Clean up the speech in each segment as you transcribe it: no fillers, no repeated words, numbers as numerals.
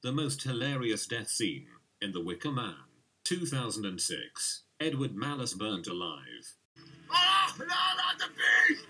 The most hilarious death scene in The Wicker Man, 2006. Edward Malus burnt alive. Oh, no, not the beast!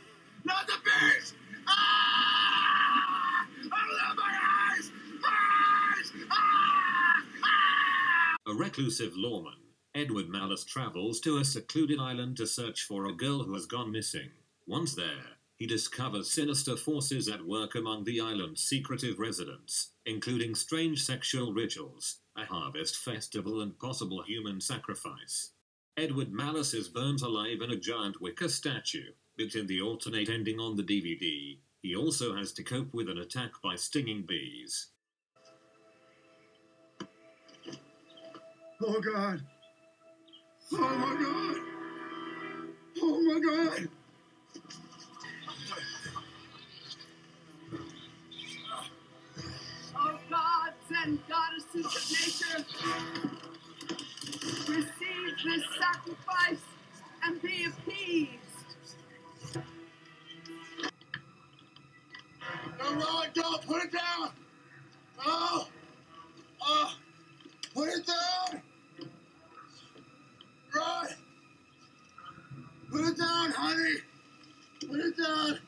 Not the beast! Ah! I love my eyes! My eyes! Ah! Ah! A reclusive lawman, Edward Malus, travels to a secluded island to search for a girl who has gone missing. Once there, he discovers sinister forces at work among the island's secretive residents, including strange sexual rituals, a harvest festival, and possible human sacrifice. Edward Malus is burnt alive in a giant wicker statue, but in the alternate ending on the DVD, he also has to cope with an attack by stinging bees. Oh God! Oh my God! Oh my God! Oh gods and goddesses of nature, receive this sacrifice and be appeased. No, no, don't put it down! Oh! Oh! Put it down! Right! Put it down, honey! Put it down!